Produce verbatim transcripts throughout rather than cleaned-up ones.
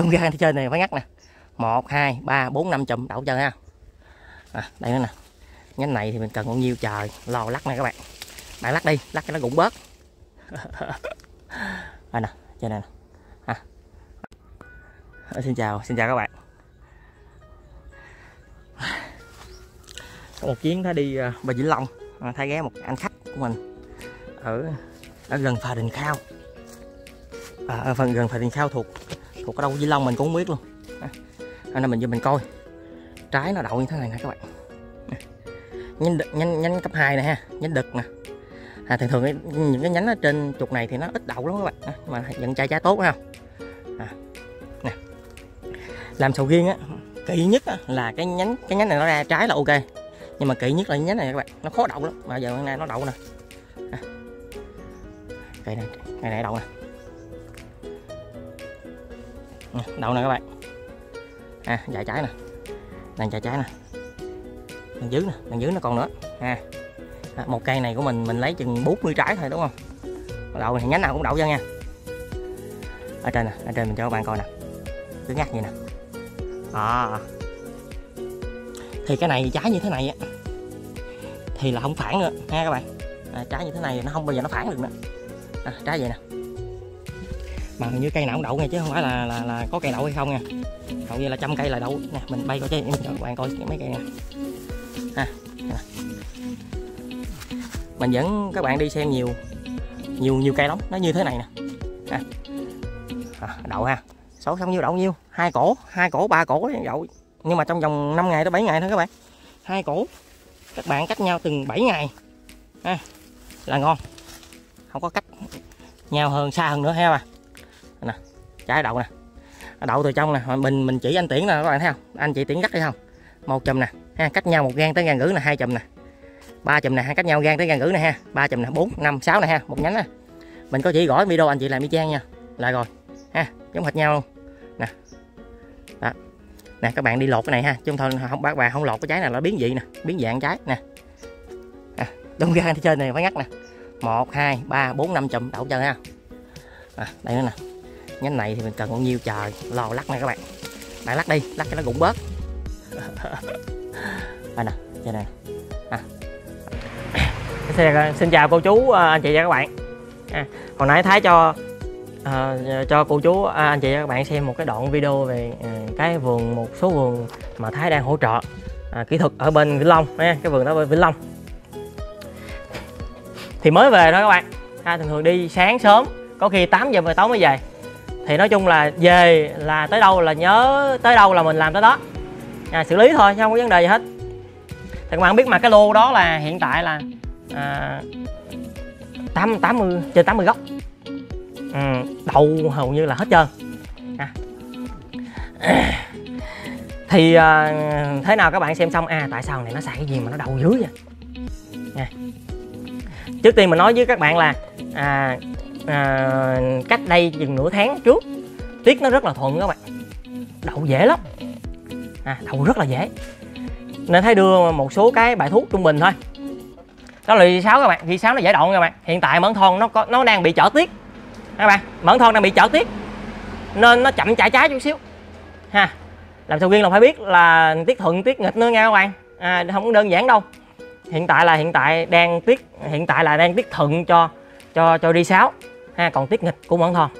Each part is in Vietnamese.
Đâm ra chơi này phải ngắt nè, một, hai, ba, bốn, năm chùm đậu chơi ha. À, đây nữa nè, nhánh này thì mình cần bao nhiêu trời, lo lắc nè các bạn. Bạn lắc đi, lắc cho nó rụng bớt. Đây nè, chơi này nè. À. À, xin chào, xin chào các bạn. Có một chuyến nó đi uh, Bình Vĩnh Long, à, thay ghé một anh khách của mình ở ở gần phà Đình Khao. À, ở phần gần phà Đình Khao thuộc thuộc ở đâu Vĩnh Long mình cũng không biết luôn. À, nên mình vô mình coi trái nó đậu như thế này nè các bạn. Nhánh nhánh nhánh cấp hai nè ha, nhánh đực nè. À, thường thường cái, những cái nhánh ở trên trục này thì nó ít đậu lắm các bạn, à, mà nhận trái trái tốt ha. À, nè. Làm sầu riêng á, kỹ nhất á, là cái nhánh cái nhánh này nó ra trái là ok. Nhưng mà kỹ nhất là nhánh này các bạn, nó khó đậu lắm mà giờ hôm nay nó đậu nè. À. Cây này, cây này đậu nè. À, đậu nè các bạn. À, dài trái nè. Đằng trái trái nè. Đằng dưới nè, đằng dưới nó còn nữa. À. À, một cây này của mình mình lấy chừng bốn mươi trái thôi đúng không? Đậu thì nhánh nào cũng đậu ra nha. Ở trên nè, ở trên mình cho các bạn coi nè. Cứ ngắt vậy nè. À. Thì cái này trái như thế này á thì là không phản nữa ha các bạn. À, trái như thế này nó không bao giờ nó phản được nữa. À, trái vậy nè, mà hình như cây nào cũng đậu nha, chứ không phải là là, là có cây đậu hay không nha. Hầu như là trăm cây là đậu nè. Mình bay coi chứ em cho các bạn coi mấy cây nè. À, mình dẫn các bạn đi xem nhiều nhiều nhiều cây lắm, nó như thế này nè. À, à, đậu ha, số xong nhiêu đậu nhiêu, hai cổ hai cổ ba cổ đậu. Nhưng mà trong vòng năm ngày tới bảy ngày thôi các bạn. Hai cổ các bạn cách nhau từng bảy ngày ha, là ngon. Không có cách nhau hơn xa hơn nữa ha bà. Nè, trái đậu nè. Đậu từ trong nè, mình mình chỉ anh Tiễn nè các bạn thấy không? Anh chị Tiễn gắt đi không? Một chùm nè, ha, cách nhau một gang tới gang rưỡi nè, hai chùm nè. Ba chùm nè, cách nhau gang tới gang rưỡi nè ha. Ba chùm nè, bốn, năm, sáu nè ha, một nhánh nè. Mình có chỉ gõ video anh chị làm y chang nha. Là rồi ha, giống hệt nhau luôn. Nè. Đó. Nè các bạn đi lột cái này ha, chứ không thôi không bác bà không lột cái trái này nó biến dị nè, biến dạng trái nè. À, đông ra chơi này phải ngắt nè. một, hai, ba, bốn, năm chùm đậu chơi ha. À, đây nữa nè. Nhánh này thì mình cần bao nhiêu trời, lo lắc nè các bạn. Bạn lắc đi, lắc cho nó rụng bớt. Đây nè, chơi nè. À. Xin, xin chào cô chú anh chị và các bạn. À, hồi nãy Thái cho À, cho cô chú à, anh chị các bạn xem một cái đoạn video về à, cái vườn, một số vườn mà Thái đang hỗ trợ à, kỹ thuật ở bên Vĩnh Long nha, cái vườn đó bên Vĩnh Long. Thì mới về đó các bạn, à, thường thường đi sáng sớm, có khi tám giờ mười tối mới về. Thì nói chung là về là tới đâu là nhớ tới đâu là mình làm tới đó, à, xử lý thôi chứ không có vấn đề gì hết. Thì các bạn biết mà cái lô đó là hiện tại là à, tám mươi, trên tám mươi gốc. Ừ, đậu hầu như là hết trơn à. À. Thì à, thế nào các bạn xem xong à tại sao này nó xài cái gì mà nó đậu dưới vậy à. Trước tiên mình nói với các bạn là à, à, cách đây chừng nửa tháng trước tiết nó rất là thuận các bạn, đậu dễ lắm à, đậu rất là dễ. Nên Thái đưa một số cái bài thuốc trung bình thôi. Đó là ghi sáo các bạn, ghi sáo nó dễ đậu các bạn. Hiện tại mẫn thon nó có, nó đang bị trở tiết các bạn, mẫn thon đang bị trở tiết nên nó chậm chạy trái chút xíu ha. Làm sầu riêng là phải biết là tiết thuận tiết nghịch nữa nha các bạn, à, không đơn giản đâu. Hiện tại là hiện tại đang tiết hiện tại là đang tiết thuận cho cho cho đi sáo ha, còn tiết nghịch của mẫn thon.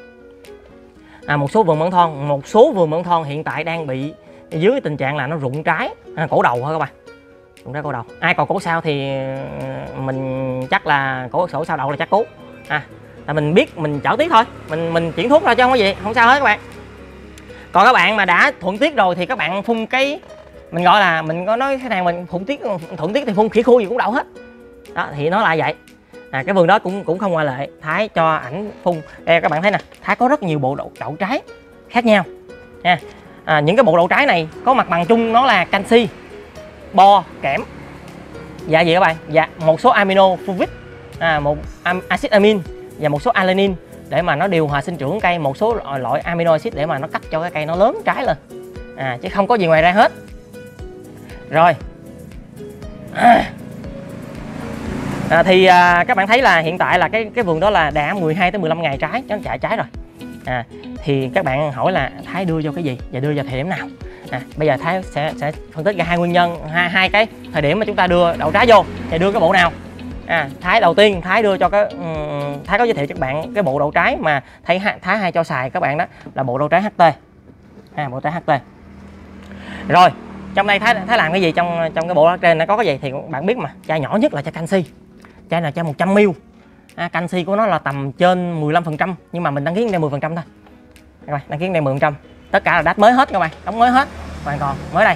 À, một số vườn mẫn thon một số vườn mẫn thon hiện tại đang bị dưới tình trạng là nó rụng trái à, cổ đầu thôi các bạn, rụng trái cổ đầu. Ai còn cổ sau thì mình chắc là cổ sổ sau đậu là chắc cú à. Là mình biết mình chở tiết thôi, mình mình chuyển thuốc ra cho không có gì, không sao hết các bạn. Còn các bạn mà đã thuận tiết rồi thì các bạn phun cái mình gọi là mình có nói thế này, mình thuận tiết thuận tiết thì phun khỉ khui gì cũng đậu hết đó, thì nó là vậy à. Cái vườn đó cũng cũng không ngoại lệ, Thái cho ảnh phun. Ê, các bạn thấy nè, Thái có rất nhiều bộ đậu, đậu trái khác nhau nha. À, những cái bộ đậu trái này có mặt bằng chung nó là canxi, bo, kẽm, dạ gì các bạn, dạ một số amino, fulvic, à, một axit amin và một số alanin để mà nó điều hòa sinh trưởng cây, một số loại amino acid để mà nó cắt cho cái cây nó lớn trái lên à, chứ không có gì ngoài ra hết. Rồi à. À, thì à, các bạn thấy là hiện tại là cái cái vườn đó là đã mười hai tới mười lăm ngày trái nó chạy trái rồi à, thì các bạn hỏi là Thái đưa vô cái gì và đưa vào thời điểm nào. À, bây giờ Thái sẽ, sẽ phân tích ra hai nguyên nhân, hai, hai cái thời điểm mà chúng ta đưa đậu trái vô và đưa cái bộ nào. À, Thái đầu tiên Thái đưa cho cái um, Thái có giới thiệu cho các bạn cái bộ đậu trái mà Thái, Thái hay cho xài các bạn, đó là bộ đậu trái hát tê. À, bộ trái hát tê. Rồi, trong đây Thái, Thái làm cái gì trong trong cái bộ đó trên nó có cái gì thì bạn biết mà, chai nhỏ nhất là chai canxi. Chai là chai một trăm mi li lít. À, canxi của nó là tầm trên mười lăm phần trăm nhưng mà mình đăng ký đây mười phần trăm thôi. Các bạn, đăng ký đây mười phần trăm. Tất cả là đát mới hết các bạn, đóng mới hết. Hoàn toàn mới đây.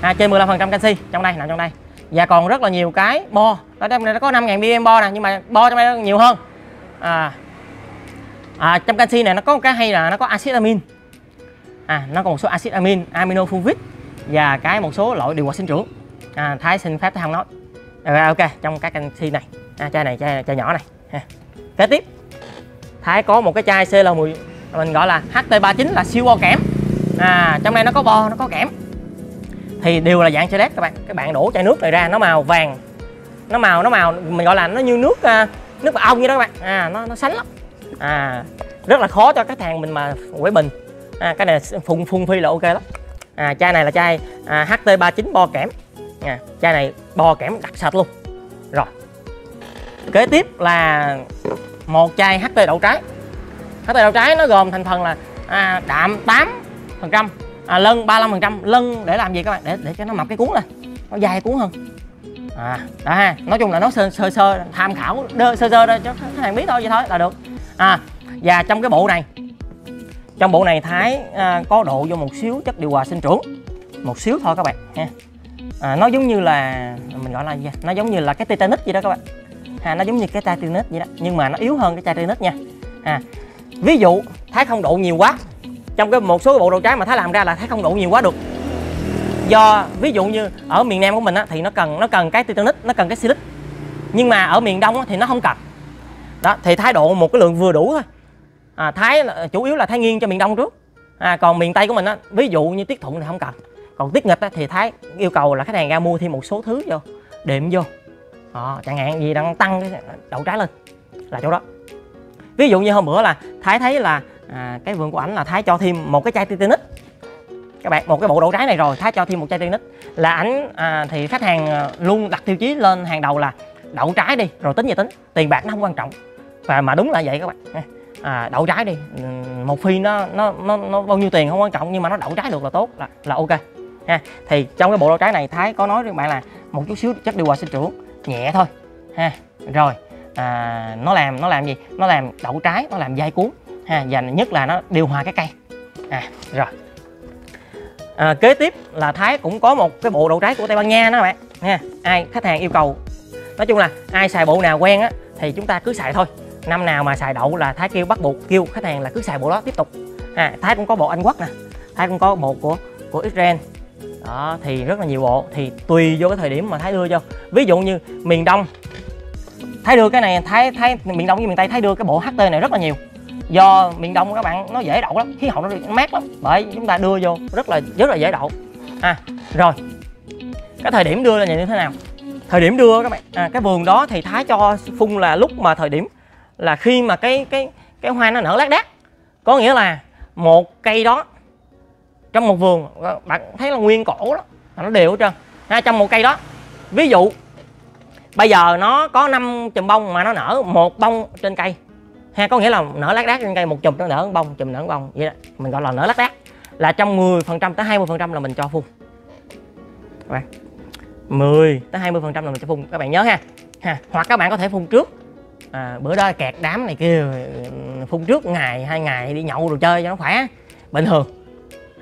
À, trên mười lăm phần trăm canxi trong đây, nằm trong đây. Và còn rất là nhiều cái bo. Đó, trong đây nó có năm nghìn ppm bo nè, nhưng mà bo trong đây nó nhiều hơn. À, à, trong canxi này nó có một cái hay là nó có axit amin. À, nó có một số axit amin, aminofuvic và cái một số loại điều hòa sinh trưởng. À, Thái xin phép Thái không nói. À, ok, trong cái canxi này, à, chai này, chai, chai nhỏ này. À, kế tiếp, Thái có một cái chai xê lờ mười, mình gọi là hát tê ba chín là siêu bo kẽm. À, trong đây nó có bo, nó có kẽm. Thì đều là dạng chai lét các bạn. Các bạn đổ chai nước này ra nó màu vàng, nó màu nó màu mình gọi là nó như nước nước mật ong như đó các bạn. À, nó nó sánh lắm. À, rất là khó cho các thằng mình mà quẩy bình. À, cái này phun phun phi là ok lắm. À, chai này là chai à, hát tê ba chín bo kẽm. À, chai này bo kẽm đặc sệt luôn. Rồi, kế tiếp là một chai hát tê đậu trái. hát tê đậu trái nó gồm thành phần là à, đạm tám phần trăm, à, lân ba mươi lăm phần trăm. Lân để làm gì các bạn? Để để cho nó mập cái cuốn lên, nó dài cuốn hơn. À, đó ha. Nói chung là nó sơ sơ, sơ tham khảo đơ, sơ sơ đó cho các bạn biết thôi, vậy thôi là được. À, và trong cái bộ này, trong bộ này Thái à, có độ vô một xíu chất điều hòa sinh trưởng, một xíu thôi các bạn ha. À, nó giống như là mình gọi là gì? Nó giống như là cái Titanic vậy đó các bạn. À, nó giống như cái Titanic vậy đó, nhưng mà nó yếu hơn cái Titanic nha. À, ví dụ Thái không độ nhiều quá trong cái một số cái bộ đậu trái mà Thái làm ra là Thái không độ nhiều quá được. Do ví dụ như ở miền Nam của mình á, thì nó cần nó cần cái Titanic, nó cần cái Silic, nhưng mà ở miền Đông á, thì nó không cần. Đó, thì Thái độ một cái lượng vừa đủ thôi. À, Thái chủ yếu là Thái nghiêng cho miền Đông trước. À, còn miền Tây của mình á, ví dụ như tiết thuận thì không cần, còn tiết nghịch á, thì Thái yêu cầu là khách hàng ra mua thêm một số thứ vô đệm vô. À, chẳng hạn gì đang tăng cái đậu trái lên là chỗ đó. Ví dụ như hôm bữa là Thái thấy là à, cái vườn của ảnh là Thái cho thêm một cái chai Titanic các bạn, một cái bộ đậu trái này rồi Thái cho thêm một chai Titanic là ảnh à, thì khách hàng luôn đặt tiêu chí lên hàng đầu là đậu trái đi rồi tính về tính, tiền bạc nó không quan trọng. Và mà đúng là vậy các bạn. À, đậu trái đi một phi nó, nó nó nó bao nhiêu tiền không quan trọng, nhưng mà nó đậu trái được là tốt, là là ok ha. Thì trong cái bộ đậu trái này Thái có nói với bạn là một chút xíu chất điều hòa sinh trưởng nhẹ thôi ha. Rồi à, nó làm nó làm gì? Nó làm đậu trái, nó làm dai cuốn ha, và nhất là nó điều hòa cái cây. À, rồi à, kế tiếp là Thái cũng có một cái bộ đậu trái của Tây Ban Nha đó các bạn ha. Ai khách hàng yêu cầu, nói chung là ai xài bộ nào quen á thì chúng ta cứ xài thôi. Năm nào mà xài đậu là Thái kêu bắt buộc kêu khách hàng là cứ xài bộ đó tiếp tục. À, Thái cũng có bộ Anh Quốc nè, Thái cũng có bộ của của Israel đó, thì rất là nhiều bộ, thì tùy vô cái thời điểm mà Thái đưa vô. Ví dụ như miền Đông Thái đưa cái này, Thái Thái miền Đông với miền Tây Thái đưa cái bộ hát tê này rất là nhiều. Do miền Đông các bạn nó dễ đậu lắm, khí hậu nó, nó mát lắm, bởi chúng ta đưa vô rất là rất là dễ đậu. À, rồi cái thời điểm đưa là như thế nào? Thời điểm đưa các bạn, à, cái vườn đó thì Thái cho phun là lúc mà thời điểm là khi mà cái cái cái hoa nó nở lác đác, có nghĩa là một cây đó trong một vườn bạn thấy là nguyên cổ đó nó đều hết trơn. À, trong một cây đó ví dụ bây giờ nó có năm chùm bông mà nó nở một bông trên cây ha, có nghĩa là nở lác đác trên cây, một chùm nó nở một bông, chùm nở một bông vậy đó, mình gọi là nở lác đác. Là trong mười phần trăm tới hai mươi phần trăm là mình cho phun các bạn, mười tới hai mươi phần trăm là mình cho phun các bạn nhớ ha. Ha, hoặc các bạn có thể phun trước. À, bữa đó kẹt đám này kia phun trước ngày hai ngày đi nhậu rồi chơi cho nó khỏe, bình thường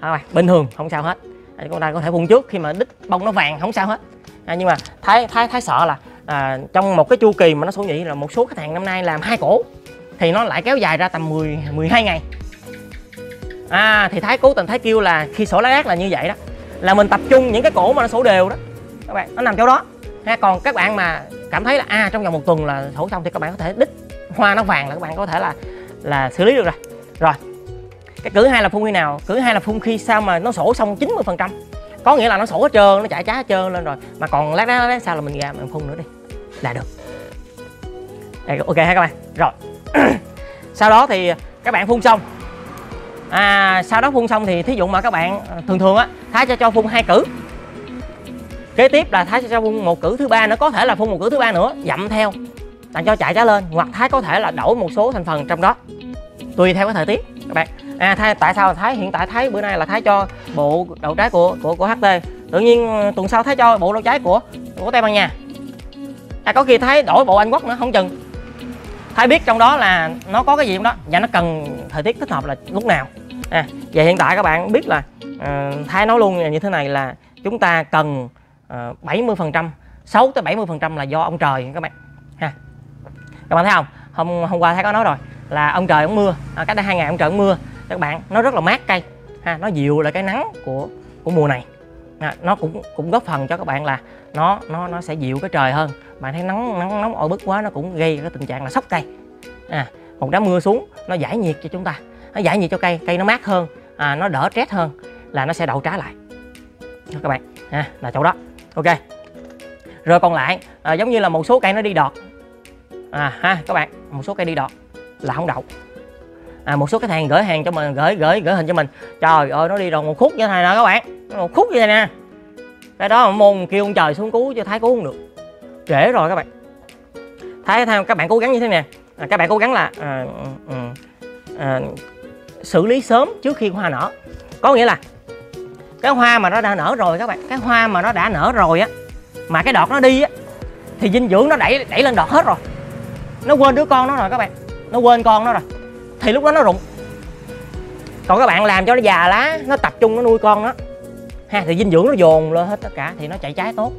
à, bình thường không sao hết. À, chúng ta có thể phun trước khi mà đít bông nó vàng không sao hết. À, nhưng mà Thái Thái Thái sợ là à, trong một cái chu kỳ mà nó số nhị là một số khách hàng năm nay làm hai cổ thì nó lại kéo dài ra tầm mười mười hai ngày. À, thì Thái cố tình Thái kêu là khi sổ lá rác là như vậy đó, là mình tập trung những cái cổ mà nó sổ đều đó các bạn, nó nằm chỗ đó ha. Còn các bạn mà cảm thấy là à, trong vòng một tuần là sổ xong thì các bạn có thể đích hoa nó vàng là các bạn có thể là là xử lý được rồi. Rồi cái cử hai là phun khi nào? Cử hai là phun khi sao mà nó sổ xong chín mươi phần trăm, có nghĩa là nó sổ hết trơn, nó chạy trái hết trơn lên rồi mà còn lát đá, lát đá sao là mình ra mình phun nữa đi là được. Đây, ok ha các bạn. Rồi sau đó thì các bạn phun xong. À, sau đó phun xong thì thí dụ mà các bạn thường thường á, Thái sẽ cho phun hai cử. Kế tiếp là Thái sẽ cho phun một cử thứ ba nữa, có thể là phun một cử thứ ba nữa dặm theo tặng cho chạy trái lên, hoặc Thái có thể là đổi một số thành phần trong đó tùy theo cái thời tiết các bạn. À, Thái, tại sao Thái hiện tại Thái bữa nay là Thái cho bộ đậu trái của của của hát tê, tự nhiên tuần sau Thái cho bộ đậu trái của của Tây Ban Nha, à, có khi Thái đổi bộ Anh Quốc nữa không chừng. Thái biết trong đó là nó có cái gì trong đó và nó cần thời tiết thích hợp là lúc nào. À, vậy hiện tại các bạn biết là uh, Thái nói luôn như thế này là chúng ta cần uh, bảy mươi phần trăm, sáu tới bảy mươi phần trăm là do ông trời các bạn. Ha. Các bạn thấy không? Hôm hôm qua Thái có nói rồi là ông trời ông mưa, à, cách đây hai ngày ông trời ông mưa các bạn, nó rất là mát cây, ha, nó dịu lại cái nắng của của mùa này. À, nó cũng cũng góp phần cho các bạn là nó nó nó sẽ dịu cái trời hơn. Bạn thấy nắng nắng nóng oi bức quá nó cũng gây cái tình trạng là sốc cây. À, một đám mưa xuống nó giải nhiệt cho chúng ta, nó giải nhiệt cho cây, cây nó mát hơn, à, nó đỡ stress hơn là nó sẽ đậu trái lại các bạn. À, là chỗ đó. Ok. Rồi còn lại à, giống như là một số cây nó đi đọt, à, ha các bạn, một số cây đi đọt là không đậu. À, một số cái thằng gửi hàng cho mình, gửi gửi gửi hình cho mình, trời ơi nó đi đọt một khúc như thế này nè các bạn, một khúc như thế nè, cái đó môn kêu ông trời xuống cứu cho Thái cứu không được, trễ rồi các bạn. Thái theo các bạn cố gắng như thế nè, à, các bạn cố gắng là à, à, à, xử lý sớm trước khi hoa nở, có nghĩa là cái hoa mà nó đã nở rồi các bạn, cái hoa mà nó đã nở rồi á, mà cái đọt nó đi á, thì dinh dưỡng nó đẩy đẩy lên đọt hết rồi, nó quên đứa con nó rồi các bạn, nó quên con nó rồi, thì lúc đó nó rụng. Còn các bạn làm cho nó già lá, nó tập trung nó nuôi con nó, ha, thì dinh dưỡng nó dồn lên hết tất cả thì nó chạy trái tốt.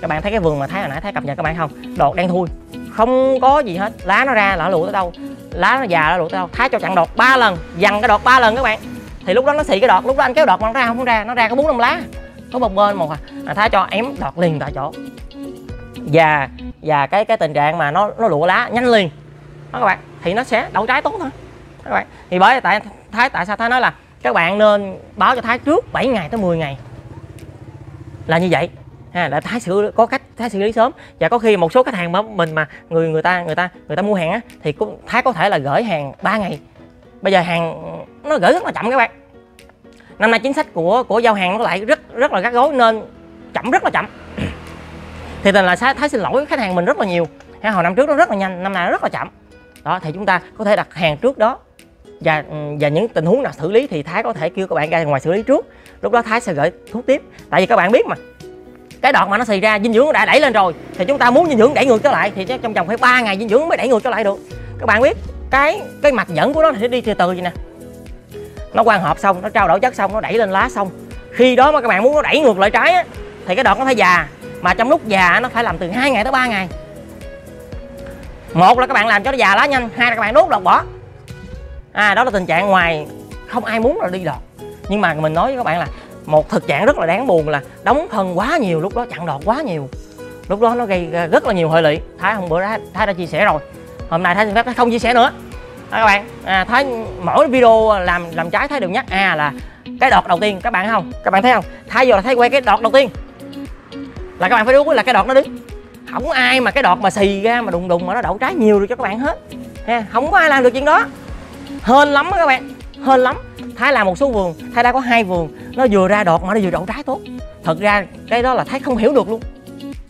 Các bạn thấy cái vườn mà Thái hồi nãy Thái cập nhật các bạn không, đọt đen thui không có gì hết, lá nó ra lả lụ tới đâu, lá nó già lả lụ tới đâu. Thái cho chặn đọt ba lần, dằn cái đọt ba lần các bạn, thì lúc đó nó xị cái đọt, lúc đó anh kéo đọt mà nó ra không ra, nó ra có bốn năm lá, có một bên một à. À, Thái cho ém đọt liền tại chỗ, và và cái cái tình trạng mà nó nó lụa lá nhanh liền đó các bạn, thì nó sẽ đậu trái tốt thôi các bạn. Thì bởi tại Thái tại sao Thái nói là các bạn nên báo cho Thái trước bảy ngày tới mười ngày là như vậy. Ha, để Thái xử có cách Thái xử lý sớm. Và có khi một số khách hàng mà mình mà người người ta người ta người ta mua hàng á, thì cũng Thái có thể là gửi hàng ba ngày. Bây giờ hàng nó gửi rất là chậm các bạn. Năm nay chính sách của của giao hàng nó lại rất rất là gắt gối nên chậm rất là chậm. Thì tình là Thái xin lỗi khách hàng mình rất là nhiều. Ha, hồi năm trước nó rất là nhanh, năm nay nó rất là chậm. Đó thì chúng ta có thể đặt hàng trước đó. Và, và những tình huống nào xử lý thì Thái có thể kêu các bạn ra ngoài xử lý trước. Lúc đó Thái sẽ gửi thuốc tiếp. Tại vì các bạn biết mà, cái đọt mà nó xì ra dinh dưỡng đã đẩy lên rồi, thì chúng ta muốn dinh dưỡng đẩy ngược trở lại thì trong vòng phải ba ngày dinh dưỡng mới đẩy ngược trở lại được. Các bạn biết cái cái mạch dẫn của nó sẽ đi từ từ vậy nè, nó quang hợp xong, nó trao đổi chất xong, nó đẩy lên lá xong, khi đó mà các bạn muốn nó đẩy ngược lại trái á, thì cái đọt nó phải già, mà trong lúc già nó phải làm từ hai ngày tới ba ngày. Một là các bạn làm cho nó già lá nhanh, hai là các bạn đốt đọt bỏ. À, đó là tình trạng ngoài không ai muốn là đi đọt, nhưng mà mình nói với các bạn là một thực trạng rất là đáng buồn là đóng thân quá nhiều, lúc đó chặn đọt quá nhiều, lúc đó nó gây rất là nhiều hệ lụy. Thái hôm bữa đó, Thái đã chia sẻ rồi, hôm nay Thái xin phép Thái không chia sẻ nữa. Đó các bạn, à, Thái mỗi video làm làm trái Thái đều nhắc à là cái đọt đầu tiên các bạn không, các bạn thấy không, Thái vô là Thái quay cái đọt đầu tiên là các bạn phải đúng là cái đọt nó đứng, không ai mà cái đọt mà xì ra mà đùng đùng mà nó đậu trái nhiều được cho các bạn hết, ha, không có ai làm được chuyện đó, hên lắm đó các bạn, hên lắm. Thái làm một số vườn, Thái đã có hai vườn, nó vừa ra đọt mà nó vừa đậu trái tốt. Thật ra cái đó là Thái không hiểu được luôn.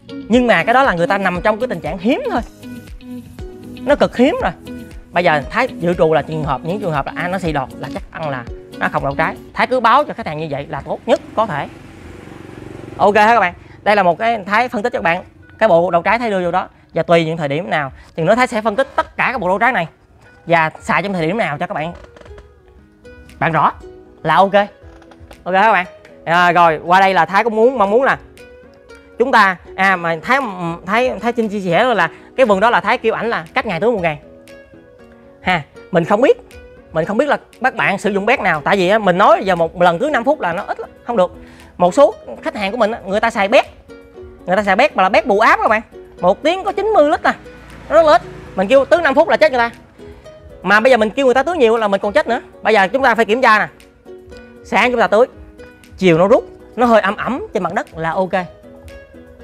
Nhưng mà cái đó là người ta nằm trong cái tình trạng hiếm thôi, nó cực hiếm rồi. Bây giờ Thái dự trù là trường hợp, những trường hợp là à, nó xì đọt là chắc ăn là nó không đậu trái. Thái cứ báo cho khách hàng như vậy là tốt nhất có thể. Ok hả các bạn? Đây là một cái Thái phân tích cho các bạn cái bộ đậu trái Thái đưa vô đó. Và tùy những thời điểm nào thì nữa Thái sẽ phân tích tất cả các bộ đậu trái này và xài trong thời điểm nào cho các bạn bạn rõ là ok. Ok các bạn. À, rồi qua đây là Thái cũng muốn mong muốn là chúng ta à mà Thái Thái Thái xin chia sẻ là cái vườn đó là Thái kêu ảnh là cách ngày tới một ngày. Ha, mình không biết, mình không biết là các bạn sử dụng bét nào, tại vì mình nói giờ một lần cứ năm phút là nó ít lắm, không được. Một số khách hàng của mình người ta xài bét. Người ta xài bét mà là bét bù áp các bạn. Một tiếng có chín mươi lít à. Nó rất là ít. Mình kêu tưới năm phút là chết người ta. Mà bây giờ mình kêu người ta tưới nhiều là mình còn chết nữa. Bây giờ chúng ta phải kiểm tra nè. Sáng chúng ta tưới, chiều nó rút, nó hơi ẩm ẩm trên mặt đất là ok. Ha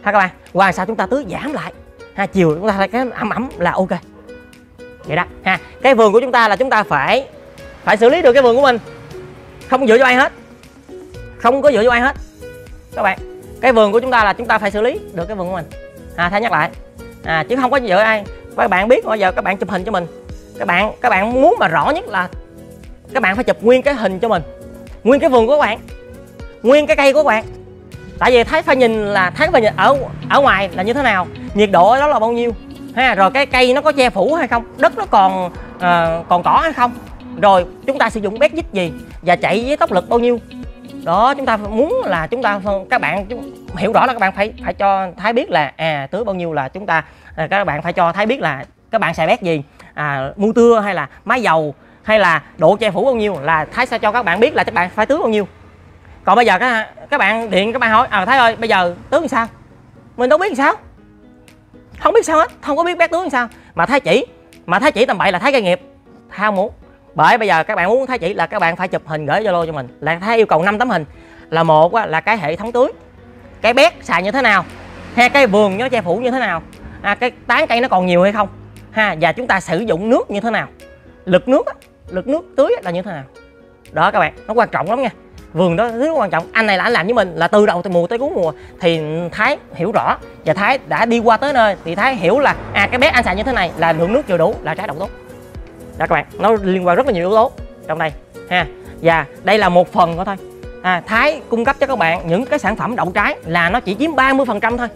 các bạn. Qua sau chúng ta tưới giảm lại. Ha, chiều chúng ta thấy cái ẩm ẩm là ok. Vậy đó. Ha, cái vườn của chúng ta là chúng ta phải phải xử lý được cái vườn của mình, không dựa vô ai hết, không có dựa vô ai hết các bạn. Cái vườn của chúng ta là chúng ta phải xử lý được cái vườn của mình, à, Thái nhắc lại, à, chứ không có dựa ai. Các bạn biết bây giờ các bạn chụp hình cho mình, các bạn các bạn muốn mà rõ nhất là các bạn phải chụp nguyên cái hình cho mình, nguyên cái vườn của các bạn, nguyên cái cây của các bạn. Tại vì Thái phải nhìn là Thái phải nhìn ở ở ngoài là như thế nào, nhiệt độ ở đó là bao nhiêu, ha, rồi cái cây nó có che phủ hay không, đất nó còn uh, còn cỏ hay không, rồi chúng ta sử dụng bét dít gì và chạy với tốc lực bao nhiêu. Đó, chúng ta muốn là chúng ta các bạn hiểu rõ là các bạn phải phải cho Thái biết là à tưới bao nhiêu là chúng ta à, các bạn phải cho Thái biết là các bạn xài bét gì, à, mua tưa hay là máy dầu hay là độ che phủ bao nhiêu là Thái sẽ cho các bạn biết là các bạn phải tưới bao nhiêu. Còn bây giờ các các bạn điện các bạn hỏi à Thái ơi bây giờ tưới làm sao, mình đâu biết làm sao, không biết sao hết, không có biết bét tưới làm sao mà Thái chỉ, mà Thái chỉ tầm bậy là Thái gây nghiệp, Thái không muốn. Bởi bây giờ các bạn muốn Thái chỉ là các bạn phải chụp hình gửi Zalo cho mình, là Thái yêu cầu năm tấm hình, là một là cái hệ thống tưới, cái bét xài như thế nào, ha, cái vườn nó che phủ như thế nào, à, cái tán cây nó còn nhiều hay không, ha, và chúng ta sử dụng nước như thế nào, lực nước, lực nước tưới là như thế nào. Đó các bạn, nó quan trọng lắm nha, vườn đó rất quan trọng. Anh này là anh làm với mình là từ đầu từ mùa tới cuối mùa thì Thái hiểu rõ, và Thái đã đi qua tới nơi thì Thái hiểu là à cái bét anh xài như thế này là lượng nước chưa đủ là trái đậu tốt. Đó các bạn, nó liên quan rất là nhiều yếu tố trong đây ha, và đây là một phần của thôi. À, Thái cung cấp cho các bạn những cái sản phẩm đậu trái là nó chỉ chiếm ba mươi phần trăm thôi,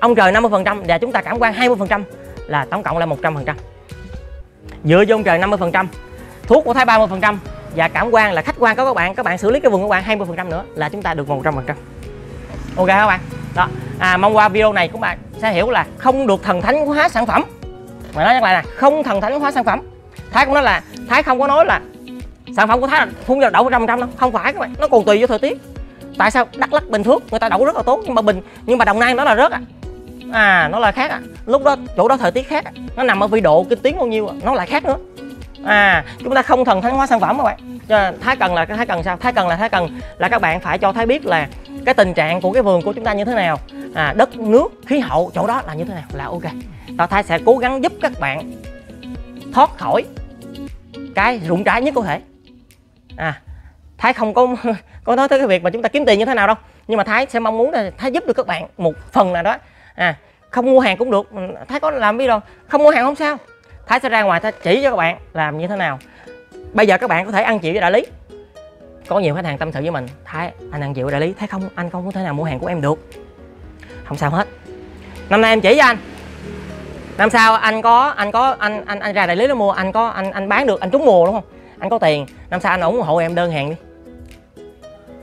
ông trời năm mươi phần trăm và chúng ta cảm quan hai mươi phần trăm, là tổng cộng là một trăm phần trăm. Dựa vô ông trời năm mươi phần trăm, thuốc của Thái ba mươi phần trăm và cảm quan là khách quan của các bạn, các bạn xử lý cái vườn của các bạn hai mươi phần trăm nữa là chúng ta được một trăm phần trăm. Ok các bạn. Đó. À, mong qua video này các bạn sẽ hiểu là không được thần thánh hóa sản phẩm. Mà nói nhắc lại là không thần thánh hóa sản phẩm. Thái cũng nói là Thái không có nói là sản phẩm của Thái là phun vào đậu một trăm phần trăm đâu, không phải các bạn, nó còn tùy vô thời tiết. Tại sao Đắk Lắk, Bình Phước người ta đậu rất là tốt, nhưng mà Bình nhưng mà Đồng Nai nó là rớt à, à nó là khác à, lúc đó chỗ đó thời tiết khác, à. Nó nằm ở vị độ kinh tiến bao nhiêu, à. Nó lại khác nữa. À chúng ta không thần thánh hóa sản phẩm các bạn. Cho Thái cần là cái Thái cần sao? Thái cần là Thái cần là các bạn phải cho Thái biết là cái tình trạng của cái vườn của chúng ta như thế nào, à, đất nước khí hậu chỗ đó là như thế nào là ok. Tao Thái sẽ cố gắng giúp các bạn thoát khỏi cái rụng trái nhất có thể. À, Thái không có có nói tới cái việc mà chúng ta kiếm tiền như thế nào đâu, nhưng mà Thái sẽ mong muốn là Thái giúp được các bạn một phần nào đó. À, không mua hàng cũng được, Thái có làm biết đâu, không mua hàng không sao, Thái sẽ ra ngoài Thái chỉ cho các bạn làm như thế nào. Bây giờ các bạn có thể ăn chịu với đại lý. Có nhiều khách hàng tâm sự với mình, Thái anh ăn chịu với đại lý, Thái không anh không có thể nào mua hàng của em được. Không sao hết. Năm nay em chỉ cho anh. Năm sau anh có anh có anh anh anh ra đại lý nó mua, anh có anh anh bán được, anh trúng mùa đúng không? Anh có tiền, năm sau anh ủng hộ em đơn hàng đi.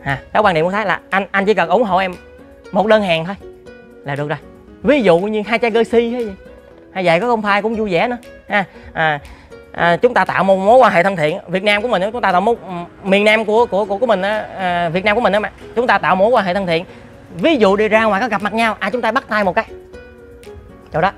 À, đó quan điểm của Thái là anh anh chỉ cần ủng hộ em một đơn hàng thôi là được rồi. Ví dụ như hai chai Jersey hay gì, hay vậy có công phai cũng vui vẻ nữa. Ha, à, à, chúng ta tạo một mối quan hệ thân thiện. Việt Nam của mình, chúng ta tạo một miền Nam của của của, của mình, à, Việt Nam của mình đó mà, chúng ta tạo mối quan hệ thân thiện. Ví dụ đi ra ngoài có gặp mặt nhau, à chúng ta bắt tay một cái. Chỗ đó.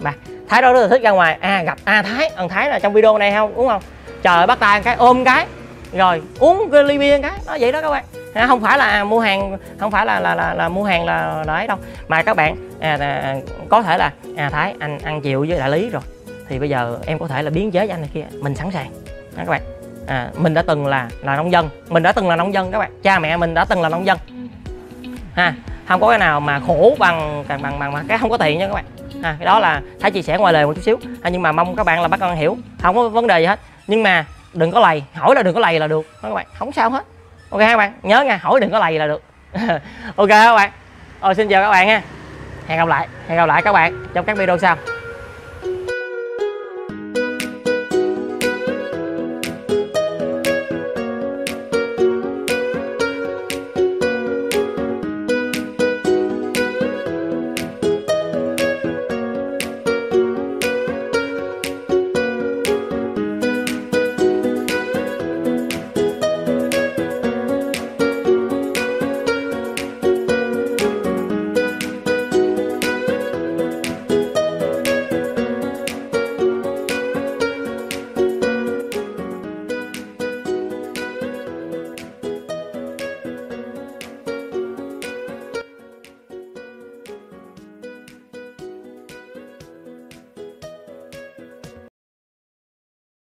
Mà Thái đó rất là thích ra ngoài, à gặp a à, Thái, thằng Thái là trong video này không đúng không? Trời bắt tay cái ôm cái, rồi uống cái ly bia cái, nó vậy đó các bạn. À, không phải là à, mua hàng, không phải là là là, là mua hàng là, là ấy đâu, mà các bạn à, à, có thể là à Thái anh ăn chịu với đại lý rồi, thì bây giờ em có thể là biến chế với anh này kia, mình sẵn sàng. Đó các bạn, à, mình đã từng là là nông dân, mình đã từng là nông dân các bạn, cha mẹ mình đã từng là nông dân. Ha, không có cái nào mà khổ bằng bằng bằng, bằng cái không có tiền nha các bạn. À, cái đó là Thái chia sẻ ngoài lời một chút xíu, à, nhưng mà mong các bạn là bác con hiểu, không có vấn đề gì hết, nhưng mà đừng có lầy, hỏi là đừng có lầy là được các bạn, không sao hết. Ok các bạn, nhớ nha, hỏi đừng có lầy là được. Ok các bạn, rồi xin chào các bạn ha, hẹn gặp lại, hẹn gặp lại các bạn trong các video sau.